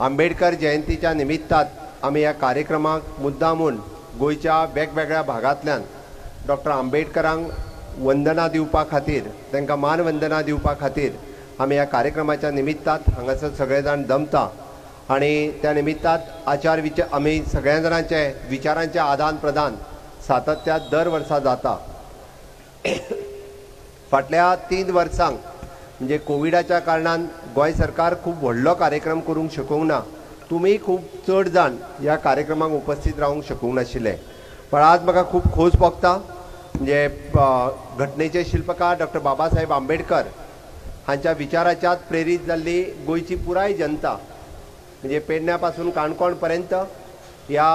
आंबेडकर जयंतीच्या निमित्तात आम्ही या कार्यक्रमाक मुद्दामून गोयच्या वेगवेगळ्या भागांतल्यान डॉक्टर आंबेडकरांक वंदना दिवपा खातीर तांकां मानवंदना दिवपा खातीर आम्ही या कार्यक्रमाच्या निमित्तात हांगासर सगळे जाण जमता आणि त्या निमित्तात आचार विचार आम्ही सगळ्या जाणांचे विचारांचे आदान प्रदान सातत्यात दर वर्सा जाता। फाटल्या 3 वर्सांक म्हणजे कोविडाच्या कारणान गोय सरकार खूप व्हडलो कार्यक्रम करूंक शकूंक ना, तुम्ही खूप चड जाण ह्या कार्यक्रमाक उपस्थित रावूंक शकूंक नाशिल्ले, पण आज म्हाका खूप खोस भोगता म्हणजे घटनेचे शिल्पकार डॉक्टर बाबासाहेब आंबेडकर हांच्या विचाराच्यात प्रेरित जाल्ली गोयची पुराय जनता म्हणजे पेडण्यापासून काणकोण पर्यंत या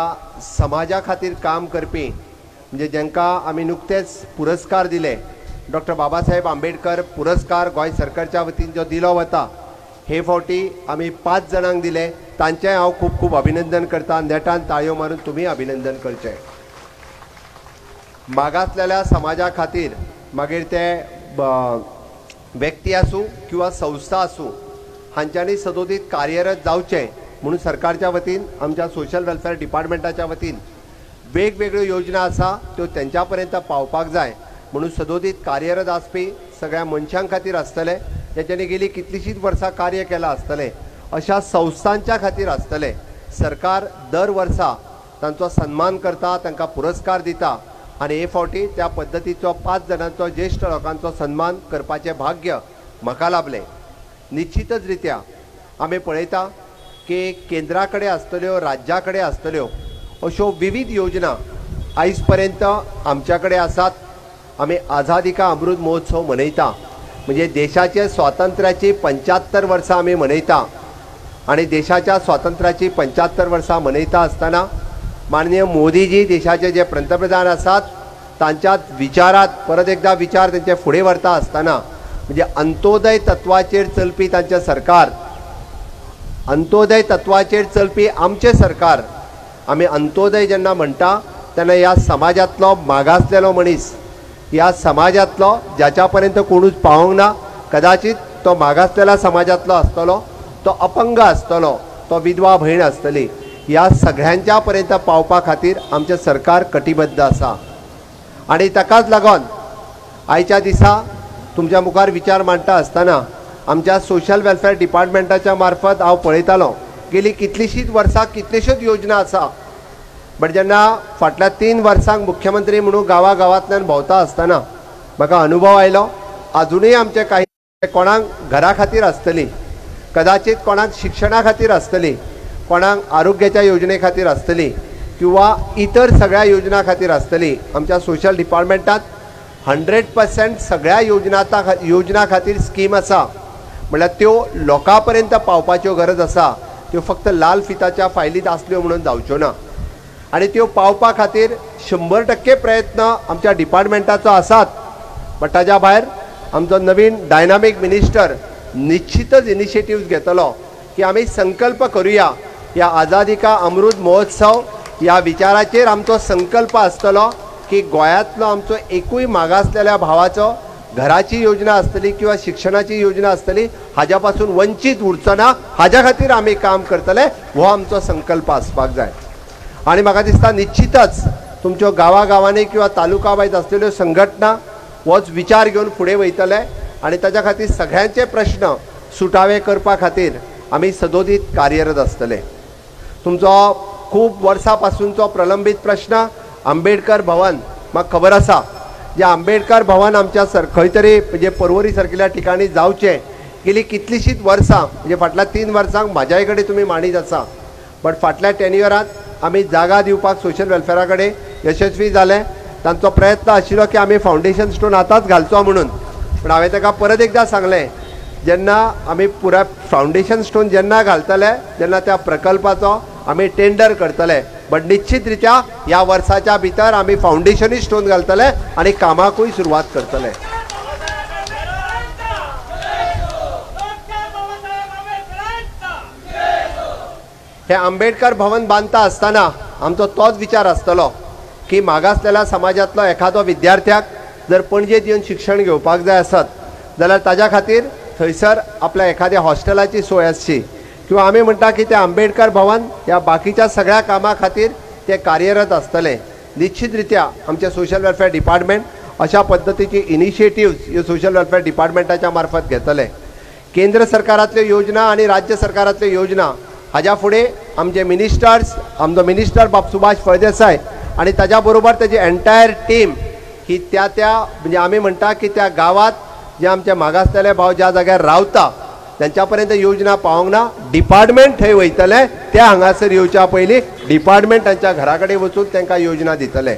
समाजा खातीर काम करपी म्हणजे ज्यांका आम्ही नुकतेच पुरस्कार दिले डॉक्टर बाबासाहेब आंबेडकर पुरस्कार गोय सरकारच्या वतीन जो दिलो वता हे फावटी आम्ही 5 जणांक दिले, तांचे हांव खूप खूप अभिनंदन करता। नेटान ताळयो मारून तुम्ही अभिनंदन करचे। मागासलेल्या समाजा खातीर मागीर ते व्यक्ती आसूं किंवा संस्था आसूं हांच्यानी सदोदित कार्यरत जावचे म्हणून सरकारच्या वतीन आमच्या सोशल वेलफेअर डिपार्टमेंटाच्या वतीन वेगवेगळ्यो योजना आसा त्यो त्यांच्या पर्यंत पावपाक जाय म्हणून सदोदित कार्यरत आसपी सगळ्या मनशां खातीर आसतले, ज्यांच्यानी गेली कितलीशीच वर्सां कार्य केला आसतले, अशा संस्थांच्या खातीर आसतले। सरकार दर वर्सा तांचो सन्मान करता, तांकां पुरस्कार दिता आणि हे फावटी त्या पद्धतीचो 5 जणांचो ज्येष्ठ लोकांचो सन्मान करपाचे भाग्य म्हाका लाभले। निश्चितच रित्या आम्ही पळयता की केंद्राकडे आसतल्यो राज्याकडे आसतल्यो अशो विविध योजना आयज पर्यंत आमच्याकडे आसात। आम्ही आजादी का अमृत महोत्सव मनयता म्हणजे देशाचे स्वातंत्र्याची 75 वर्सां आम्ही मनयता आणि देशाच्या स्वातंत्र्याची 75 वर्सां मनयता आसतना माननीय मोदीजी देशाचे जे पंतप्रधान आसात तांच्या विचारात परत एकदा विचार त्यांचे फुडें व्हरता आसतना म्हणजे अंत्योदय तत्वाचेर चलपी तांचे सरकार, अंत्योदय तत्वाचेर चलपी आमचे सरकार, आमी अंत्योदय जेन्ना म्हणटा तेन्ना ह्या समाजांतलो मागासलेलो मनीस, ह्या समाजांतलो ज्याच्या पर्यंत कोणूच पावूंक ना, कदाचित तो मागासलेला समाजांतलो आसतलो, तो अपंग आसतलो, तो विधवा भयण आसतली, या सगळ्यांच्या पर्यंत पावपा खातीर आमचे सरकार कटिबद्ध आसा। आणि ताकाच लागून आयच्या दिसा तुमच्या मुखार विचार मांडटा आसतना आमच्या सोशल वेलफेअर डिपार्टमेंटाच्या मार्फत हांव पळयतालो गेली कितलीशीच वर्सां कितलेश्योच योजना आसा, बट जेन्ना फाटल्या 3 वर्सांक मुख्यमंत्री म्हणून गांवागांवांतल्यान भोंवता आसतना म्हाका अनुभव आयलो अजूनय आमचे काही कोणाक घरा खातीर आसतली, कदाचित कोणाक शिक्षणा खातीर आसतली, कोणाक आरोग्याच्या योजने खातीर आसतली किंवा इतर सगळ्या योजना खातीर आसतली। आमच्या सोशल डिपार्टमेंटात 100% सगळ्या योजना खातीर स्कीम आसा, म्हळ्यार त्यो लोकां पर्यंत पावपाच्यो गरज आसा, त्यो फक्त लाल फिताच्या फायलीत आसल्यो म्हणून जावच्यो ना आनी त्यो पावपा खातीर 100% प्रयत्न आमच्या डिपार्टमेंटाचो आसात। बट ताच्या भायर आमचो नवीन डायनामीक मिनिस्टर निश्चितच इनिशिएटिव्स घेतलो की आमी संकल्प करूया या आजादी का अमृत महोत्सव या विचाराचेर आमचो संकल्प आसतलो की गोंयांतलो आमचो एकूय मागासलेल्या भावाचो घराची योजना आसतली किंवा शिक्षणाची योजना आसतली हाज्या पासून वंचित उरचो ना, हाज्या खातीर आमी काम करतले, हो आमचो संकल्प आसपाक जाय। आनी म्हाका दिसता निश्चितच तुमच्यो गांवागांवांनी किंवा तालुका वायज आसलेल्यो संघटना होच विचार घेवन फुडें वयतले आनी ताच्या खातीर सगळ्यांचे प्रश्न सुटावे करपा खातीर आमी सदोदित कार्यरत आसतले। तुमचो खूब वर्सां पासूनचो प्रलंबित प्रश्न आंबेडकर भवन म्हाका खबर आसा, जे आंबेडकर भवन आमच्या खंय तरी म्हणजे पर्वरी सारकिल्या ठिकाणी जावचें गेली कितलीशींच वर्सां म्हणजे फाटल्या 3 वर्सांक म्हाज्याय कडेन तुमी माणीत आसा, बट फाटल्या टेन्युअरांत आमी जागा दिवपाक सोशल वेलफेअरा कडेन यशस्वी जाले। तांचो प्रयत्न आशिल्लो की आमी फावंडेशन स्टोन आतांच घालचो म्हणून, पूण हांवें ताका परत एकदा सांगलें जेन्ना आमी पुरा फाउंडेशन स्टोन जेन्ना घालतले तेन्ना त्या प्रकल्पाचो आमी टेंडर करतले, बट निश्चित रित्या ह्या वर्साच्या भितर आमी फाउंडेशनूय स्टोन घालतले आनी कामाकूय सुरवात करतले। हे आंबेडकर भवन बांदता आसतना आमचो तोच विचार आसतलो की मागासलेल्या समाजांतलो एखादो विद्यार्थ्याक जर पणजेत येवन शिक्षण घेवपाक जाय आसत जाल्यार ताज्या खातीर थंयसर आपल्या एखाद्या हॉस्टेलाची सोय आसची, कि आम्ही म्हणता की ते आंबेडकर भवन या बाकीच्या सगळ्या कामा खातीर ते कार्यरत असतले। निश्चितरित्या आमचे सोशल वेलफेअर डिपार्टमेंट अशा पद्धतीचे इनिशिएटिव्ह्ज हे सोशल वेलफेअर डिपार्टमेंटाच्या मार्फत घेतले। केंद्र सरकारातले योजना आणि राज्य सरकारातले योजना हाज्या फुडें आमचे मिनिस्टर्स आमचो मिनिस्टर बाब सुभाष फर्देसाई आणि ताज्या बरोबर ताजी एंटायर टीम ही त्या त्या म्हणजे आम्ही म्हणता की त्या गावात जे आमचे मागासलेले भाव ज्या जाग्यार रावता त्यांच्यापर्यंत योजना पावंक ना डिपार्टमेंट थंय वयतले, त्या हांगासर येवच्या पयलीं डिपार्टमेंट त्यांच्या घराकडे वचून त्यांना योजना दितले।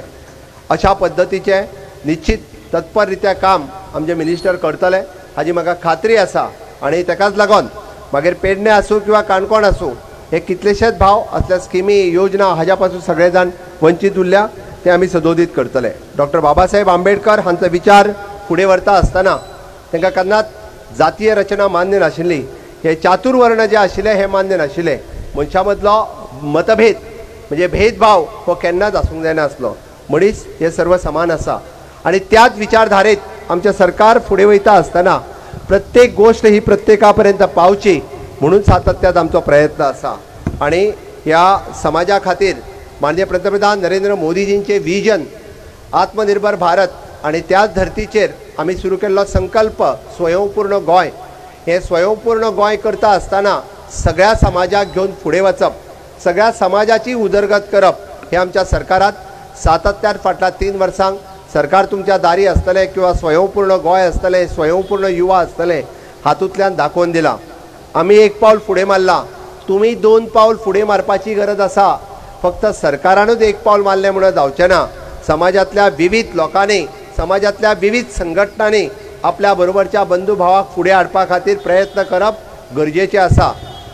अशा पद्धतीचे निश्चित तत्पररित्या काम आमचे मिनिस्टर करतले हाजी म्हाका खात्री आसा। आणि ताकाच लागून मागीर पेडणे आसूं किंवा काणकोण आसूं हे कितलेशेच भाव असल्या स्किमी योजना हाज्या पासून सगळे जाण वंचित उरल्या, ते आम्ही सदोदित करतले। डॉक्टर बाबासाहेब आंबेडकर हांचो विचार फुडें व्हरता आसतना तांकां केन्नाच जातीय रचना मान्य नाशिल्ली, हे चातुर्वर्ण जे आशिल्ले हे मान्य नाशिल्ले। मनशामदलो मतभेद म्हणजे भेदभाव हो केन्नाच आसूंक जायनासलो। मनीस हे सर्व समान आसा आणि त्याच विचारधारेत आमचे सरकार फुडें वयता आसतना प्रत्येक गोष्ट ही प्रत्येकापर्यंत पावची म्हणून सातत्यात आमचो प्रयत्न आसा। आणि ह्या समाजा खातीर माननीय पंतप्रधान नरेंद्र मोदीजींचे विजन आत्मनिर्भर भारत आणि त्याच धर्तीचेर आम्ही सुरू केल्लो संकल्प स्वयंपूर्ण गोय, हे स्वयंपूर्ण गोय करता आसतना सगळ्या समाजाक घेवन फुडें वचप, सगळ्या समाजाची उदरगत करप हे आमच्या सरकारात सातत्यान फाटल्या 3 वर्सांक सरकार तुमच्या दारी असतले किंवा स्वयंपूर्ण गोय असतले, स्वयंपूर्ण युवा असतले हातूंतल्यान दाखोवन दिला। आम्ही एक पाऊल फुडें मारला, तुम्ही 2 पाऊल फुडें मारपाची गरज आसा। फक्त सरकारानच एक पाऊल मारलें म्हणून जावचें ना, समाजातल्या विविध लोकांनी समाजातल्या विविध संघटनांनी आपल्या बरोबरच्या बंधू भावाक फुडें हाडपा खातीर प्रयत्न करप गरजेचें आसा।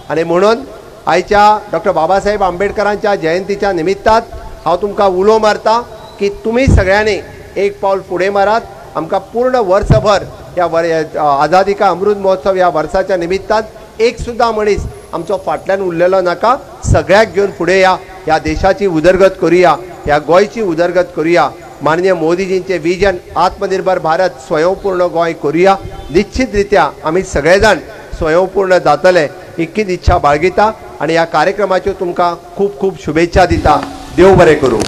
आणि म्हणून आयच्या डॉक्टर बाबासाहेब आंबेडकरांच्या जयंतीच्या निमित्तान हांव तुमकां उलो मारता की तुम्ही सगळ्यांनी एक पाऊल फुडें मारात। आमकां पूर्ण वर्सभर या आजादी का अमृत महोत्सव या वर्साच्या निमित्तान एक सुद्धा मनीस आमचो फाटल्यान उरलेलो नाका, सगळ्याक घेवन फुडें या, ह्या देशाची उदरगत करूया, ह्या गोंयची उदरगत करूया। माननीय मोदीजींचे विजन आत्मनिर्भर भारत स्वयंपूर्ण गोंय करूया। निश्चितरित्या आम्ही सगळेजण स्वयंपूर्ण जातले इतकीच इच्छा बाळगिता आणि या कार्यक्रमाच्यो तुमकां खूब खूब शुभेच्छा दिता। देव बरें करूं।